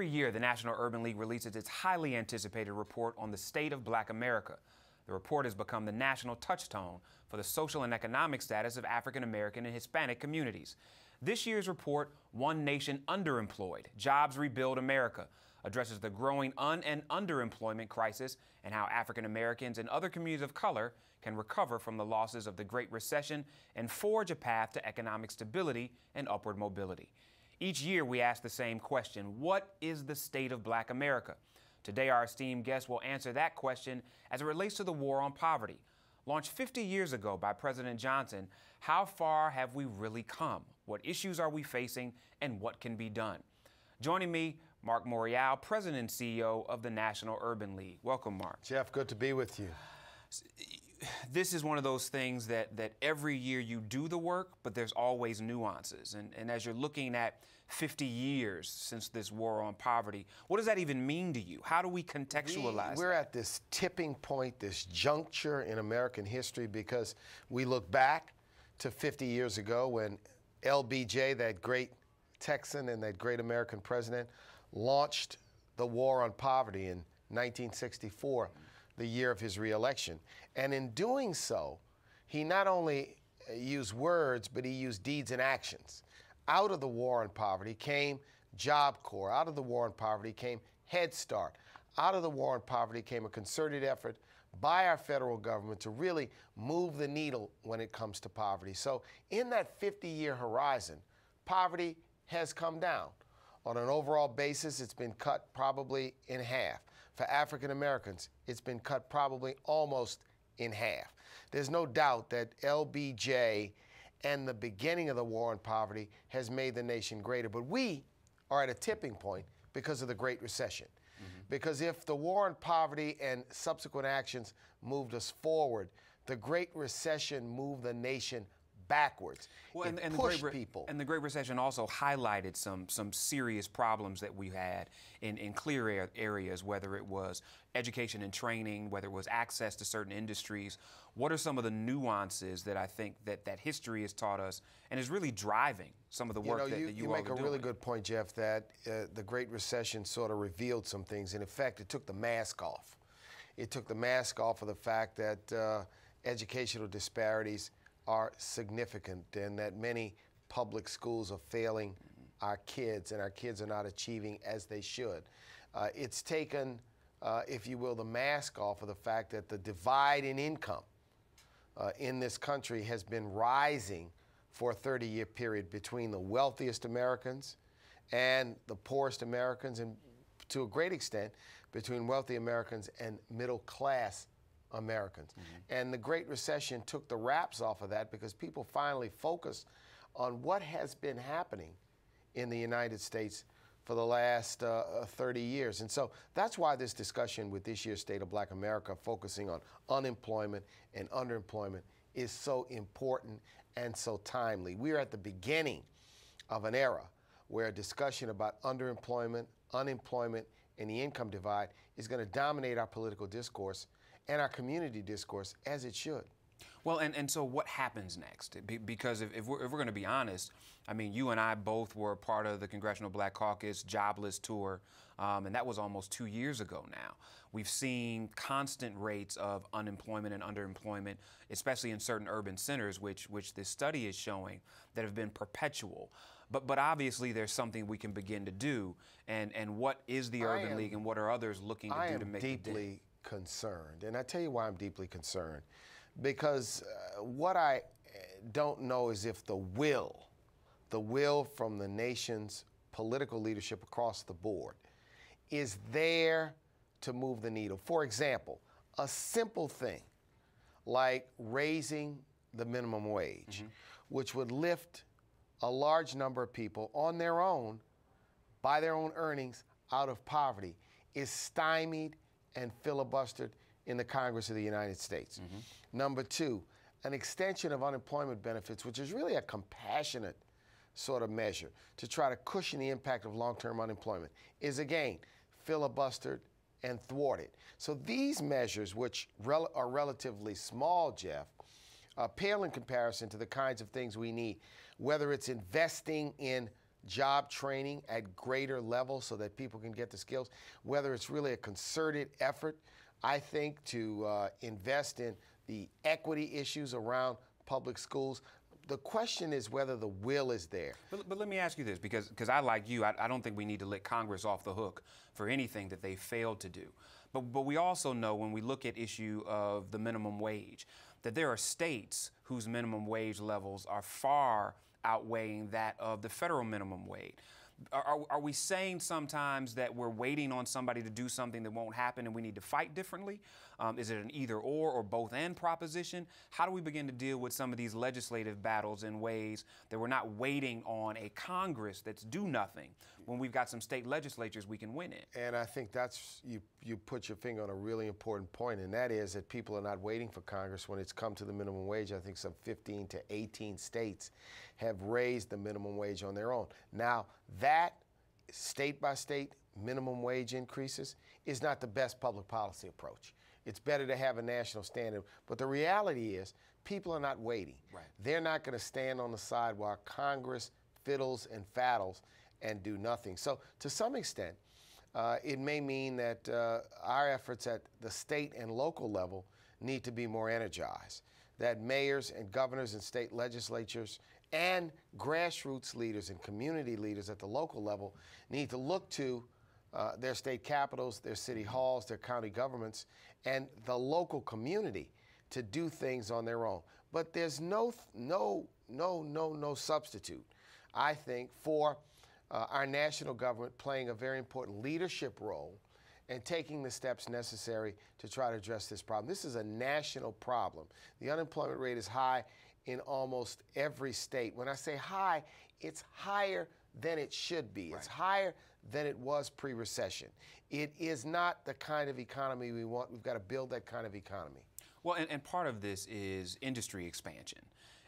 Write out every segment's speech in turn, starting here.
Every year, the National Urban League releases its highly anticipated report on the state of Black America. The report has become the national touchstone for the social and economic status of African American and Hispanic communities. This year's report, One Nation Underemployed, Jobs Rebuild America, addresses the growing un- and underemployment crisis and how African Americans and other communities of color can recover from the losses of the Great Recession and forge a path to economic stability and upward mobility. Each year, we ask the same question: what is the state of Black America? Today, our esteemed guest will answer that question as it relates to the war on poverty. Launched 50 years ago by President Johnson, how far have we really come? What issues are we facing, and what can be done? Joining me, Marc Morial, President and CEO of the National Urban League. Welcome, Marc. Jeff, good to be with you. This is one of those things that every year you do the work, but there's always nuances. And as you're looking at 50 years since this war on poverty, what does that even mean to you? How do we contextualize that? We're at this tipping point, this juncture in American history, because we look back to 50 years ago when LBJ, that great Texan and that great American president, launched the War on Poverty in 1964. The year of his reelection. And in doing so, he not only used words, but he used deeds and actions. Out of the War on Poverty came Job Corps. Out of the War on Poverty came Head Start. Out of the War on Poverty came a concerted effort by our federal government to really move the needle when it comes to poverty. So in that 50-year horizon, poverty has come down. On an overall basis, it's been cut probably in half. For African Americans, it's been cut probably almost in half. There's no doubt that LBJ and the beginning of the war on poverty has made the nation greater. But we are at a tipping point because of the Great Recession. Mm-hmm. Because if the war on poverty and subsequent actions moved us forward, the Great Recession moved the nation backwards. Well, and pushed people. And the Great Recession also highlighted some serious problems that we had in clear areas, whether it was education and training, whether it was access to certain industries. What are some of the nuances that I think that history has taught us and is really driving some of the work that you all are doing? You make a really good point, Jeff, that the Great Recession sort of revealed some things. And in fact, it took the mask off. It took the mask off of the fact that educational disparities are significant, and that many public schools are failing our kids, and our kids are not achieving as they should. It's taken, if you will, the mask off of the fact that the divide in income in this country has been rising for a 30-year period between the wealthiest Americans and the poorest Americans, and to a great extent between wealthy Americans and middle-class Americans. Mm-hmm. And the Great Recession took the wraps off of that because people finally focused on what has been happening in the United States for the last 30 years. And so that's why this discussion with this year's State of Black America focusing on unemployment and underemployment is so important and so timely. We're at the beginning of an era where a discussion about underemployment, unemployment, and the income divide is going to dominate our political discourse and our community discourse, as it should. Well, and so what happens next? Because if we're going to be honest, I mean, you and I both were part of the Congressional Black Caucus jobless tour, and that was almost 2 years ago now. We've seen constant rates of unemployment and underemployment, especially in certain urban centers, which this study is showing, that have been perpetual. But obviously there's something we can begin to do, and what is the Urban League and what are others looking to do to make it different? Concerned. And I tell you why I'm deeply concerned, because what I don't know is if the will from the nation's political leadership across the board is there to move the needle. For example, a simple thing like raising the minimum wage, which would lift a large number of people on their own, by their own earnings, out of poverty, is stymied and filibustered in the Congress of the United States. Mm-hmm. Number two, an extension of unemployment benefits, which is really a compassionate sort of measure to try to cushion the impact of long-term unemployment, is again filibustered and thwarted. So these measures, which are relatively small, Jeff, pale in comparison to the kinds of things we need, whether it's investing in job training at greater levels so that people can get the skills, whether it's really a concerted effort, I think, to invest in the equity issues around public schools. The question is whether the will is there. But let me ask you this, because I, like you, I don't think we need to let Congress off the hook for anything that they failed to do. But we also know, when we look at issue of the minimum wage, that there are states whose minimum wage levels are far outweighing that of the federal minimum wage. Are we saying sometimes that we're waiting on somebody to do something that won't happen and we need to fight differently? Is it an either or both and proposition? How do we begin to deal with some of these legislative battles in ways that we're not waiting on a Congress that's do nothing when we've got some state legislatures we can win in? And I think that's, you put your finger on a really important point, and that is that people are not waiting for Congress when it's come to the minimum wage. I think some 15 to 18 states have raised the minimum wage on their own. Now, that state-by-state minimum wage increases is not the best public policy approach. It's better to have a national standard. But the reality is people are not waiting. Right. They're not going to stand on the side while Congress fiddles and faddles and do nothing. So to some extent, it may mean that our efforts at the state and local level need to be more energized, that mayors and governors and state legislatures and grassroots leaders and community leaders at the local level need to look to their state capitals, their city halls, their county governments, and the local community to do things on their own. But there's no substitute, I think, for our national government playing a very important leadership role and taking the steps necessary to try to address this problem. This is a national problem. The unemployment rate is high in almost every state. When I say high, it's higher than it should be. Right. It's higher than it was pre-recession. It is not the kind of economy we want. We've got to build that kind of economy. Well, and part of this is industry expansion.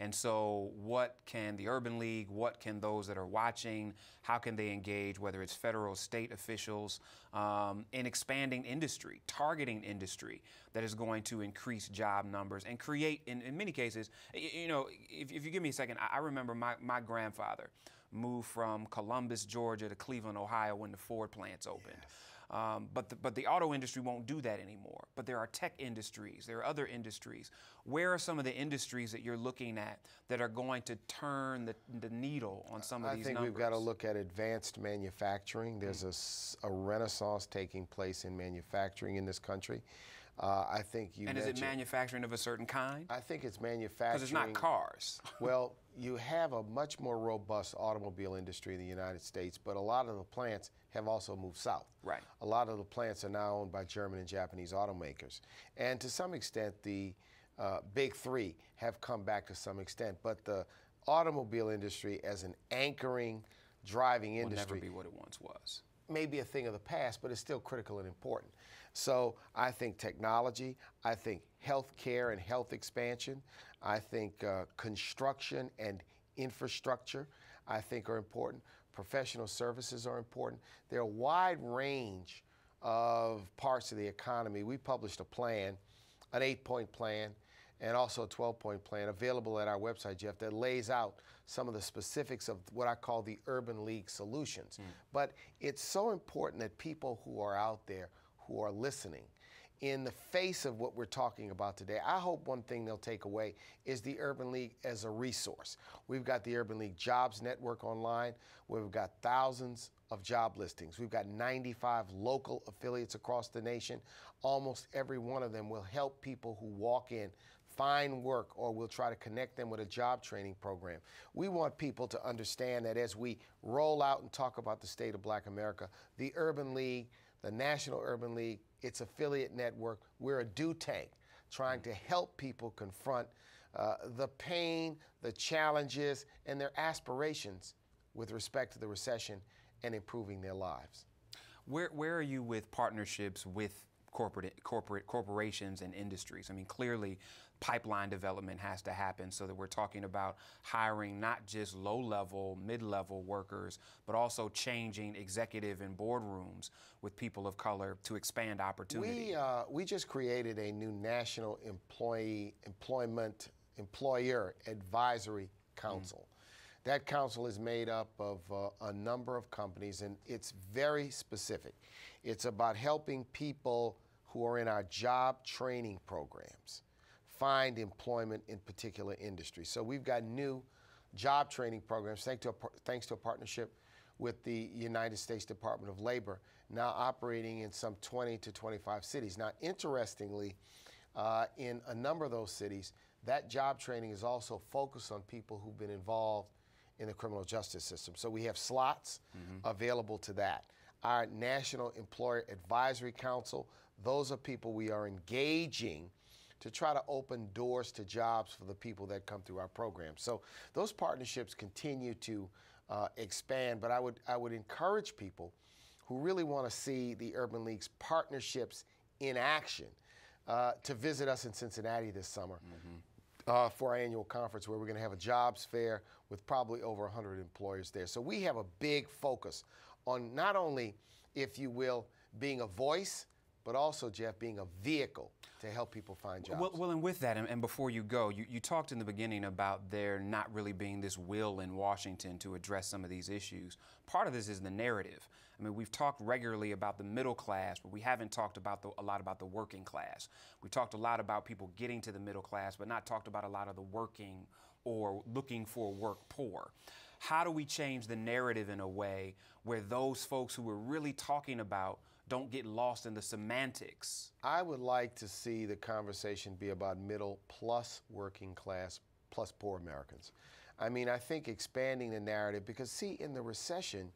And so what can the Urban League, what can those that are watching, how can they engage, whether it's federal, state officials, in expanding industry, targeting industry that is going to increase job numbers and create, in many cases, you know, if you give me a second, I remember my grandfather moved from Columbus, Georgia to Cleveland, Ohio when the Ford plants opened. Yes. But the auto industry won't do that anymore. But there are tech industries, there are other industries. Where are some of the industries that you're looking at that are going to turn the needle on some of these numbers? I think we've got to look at advanced manufacturing. There's a renaissance taking place in manufacturing in this country. I think you mentioned. And is it manufacturing of a certain kind? I think it's manufacturing. Because it's not cars. Well, you have a much more robust automobile industry in the United States, but a lot of the plants have also moved south. Right. A lot of the plants are now owned by German and Japanese automakers. And to some extent, the big three have come back to some extent, but the automobile industry as an anchoring, driving industry will never be what it once was. Maybe a thing of the past, but it's still critical and important. So I think technology, I think health care and health expansion, I think construction and infrastructure, I think are important. Professional services are important. There are a wide range of parts of the economy. We published a plan, an 8-point plan, and also a 12-point plan available at our website, Jeff, that lays out some of the specifics of what I call the Urban League solutions. Mm. But it's so important that people who are out there, who are listening, in the face of what we're talking about today, I hope one thing they'll take away is the Urban League as a resource. We've got the Urban League Jobs Network online, where we've got thousands of job listings. We've got 95 local affiliates across the nation. Almost every one of them will help people who walk in find work, or we'll try to connect them with a job training program. We want people to understand that as we roll out and talk about the state of Black America, the Urban League, the National Urban League, its affiliate network, we're a do tank trying to help people confront the pain, the challenges, and their aspirations with respect to the recession and improving their lives. Where are you with partnerships with corporations and industries? I mean, clearly pipeline development has to happen so that we're talking about hiring not just low-level, mid-level workers, but also changing executive and boardrooms with people of color to expand opportunity. We just created a new National Employer Advisory Council. Mm-hmm. That council is made up of a number of companies, and it's very specific. It's about helping people who are in our job training programs find employment in particular industries. So we've got new job training programs thanks to a partnership with the United States Department of Labor, now operating in some 20 to 25 cities. Now, interestingly, in a number of those cities, that job training is also focused on people who've been involved in the criminal justice system. So we have slots available to that. Our National Employer Advisory Council, those are people we are engaging to try to open doors to jobs for the people that come through our program. So those partnerships continue to expand, but I would encourage people who really want to see the Urban League's partnerships in action to visit us in Cincinnati this summer for our annual conference, where we're going to have a jobs fair with probably over 100 employers there. So we have a big focus on not only, if you will, being a voice, but also, Jeff, being a vehicle to help people find jobs. Well, and with that, and before you go, you talked in the beginning about there not really being this will in Washington to address some of these issues. Part of this is the narrative. I mean, we've talked regularly about the middle class, but we haven't talked about a lot about the working class. We talked a lot about people getting to the middle class, but not talked about a lot of the working or looking for work poor. How do we change the narrative in a way where those folks who we're really talking about don't get lost in the semantics? I would like to see the conversation be about middle plus working class plus poor Americans. I mean, I think expanding the narrative, because see, in the recession,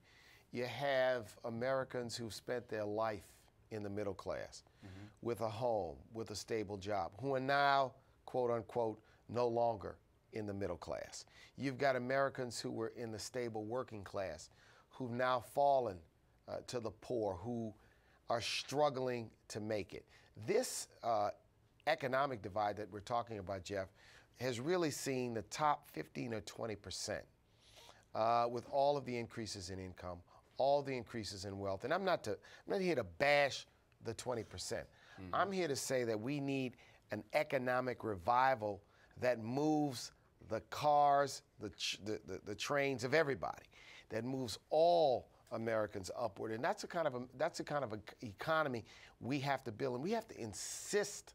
you have Americans who've spent their life in the middle class with a home, with a stable job, who are now, quote unquote, no longer in the middle class. You've got Americans who were in the stable working class who've now fallen to the poor, who are struggling to make it. This economic divide that we're talking about, Jeff, has really seen the top 15 or 20% with all of the increases in income, all the increases in wealth. And I'm not here to bash the 20%. I'm here to say that we need an economic revival that moves the cars, the trains of everybody, that moves all Americans upward, and that's the kind of economy we have to build, and we have to insist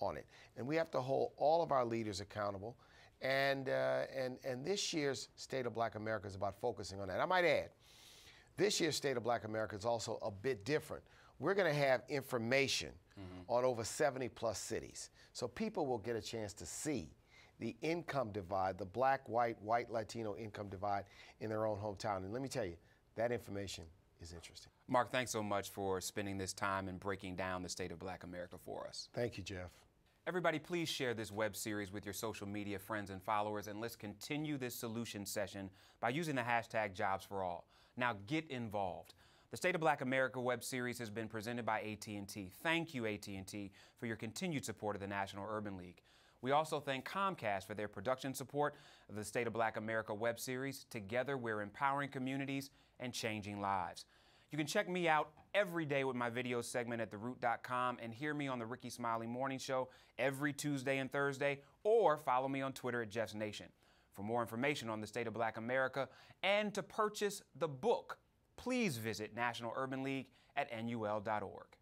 on it, and we have to hold all of our leaders accountable. And this year's State of Black America is about focusing on that. I might add, this year's State of Black America is also a bit different. We're going to have information on over 70 plus cities, so people will get a chance to see the income divide, the black, white, Latino income divide in their own hometown. And let me tell you, that information is interesting. Marc, thanks so much for spending this time and breaking down the State of Black America for us. Thank you, Jeff. Everybody, please share this web series with your social media friends and followers, and let's continue this solution session by using the hashtag #JobsForAll. Now get involved. The State of Black America web series has been presented by AT&T. Thank you, AT&T, for your continued support of the National Urban League. We also thank Comcast for their production support of the State of Black America web series. Together, we're empowering communities and changing lives. You can check me out every day with my video segment at theroot.com, and hear me on the Ricky Smiley Morning Show every Tuesday and Thursday, or follow me on Twitter at Jeff's Nation. For more information on the State of Black America and to purchase the book, please visit National Urban League at nul.org.